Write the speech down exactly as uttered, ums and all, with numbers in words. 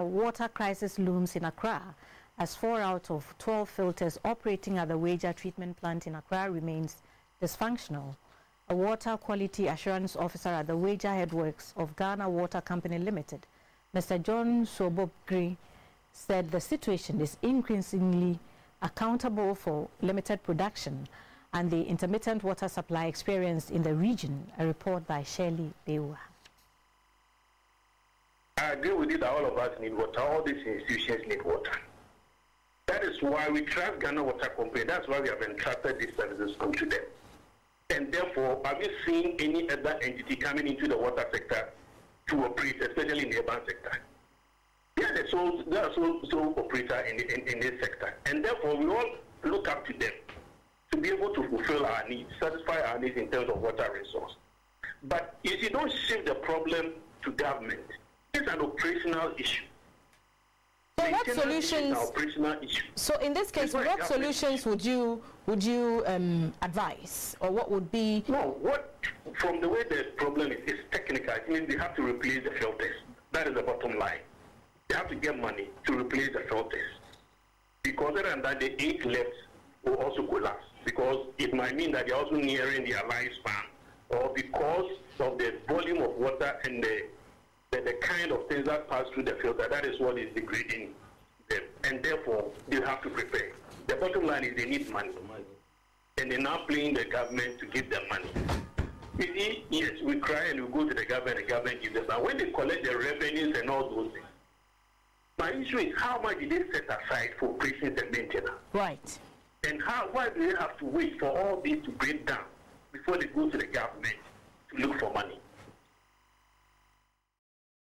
A water crisis looms in Accra as four out of twelve filters operating at the Weija Treatment Plant in Accra remains dysfunctional. A water quality assurance officer at the Weija Headworks of Ghana Water Company Limited, Mister John Suobogbiree, said the situation is increasingly accountable for limited production and the intermittent water supply experienced in the region, a report by Shelley Bewa. I agree with you that all of us need water, all these institutions need water. That is why we trust Ghana Water Company, that's why we have entrusted these services to them. And therefore, have you seen any other entity coming into the water sector to operate, especially in the urban sector? They are the sole, they are sole, sole operator in, the, in, in this sector. And therefore, we all look up to them to be able to fulfill our needs, satisfy our needs in terms of water resource. But if you don't shift the problem to government, it's an operational issue. So what solutions? Operational issue. So in this case, what solutions would you would you um, advise, or what would be? No, what from the way the problem is, it's technical. It means they have to replace the filters. That is the bottom line. They have to get money to replace the filters, because other than that, the eight left will also collapse, because it might mean that they're also nearing their lifespan, or because of the volume of water and the the kind of things that pass through the filter, that is what is degrading them. And therefore, they have to prepare. The bottom line is they need money. And they're now playing the government to give them money. You see, yes, we cry and we go to the government, the government gives us. And when they collect the revenues and all those things, my issue is how much did they set aside for operations and maintenance? Right. And how, why do they have to wait for all this to break down before they go to the government to look for money?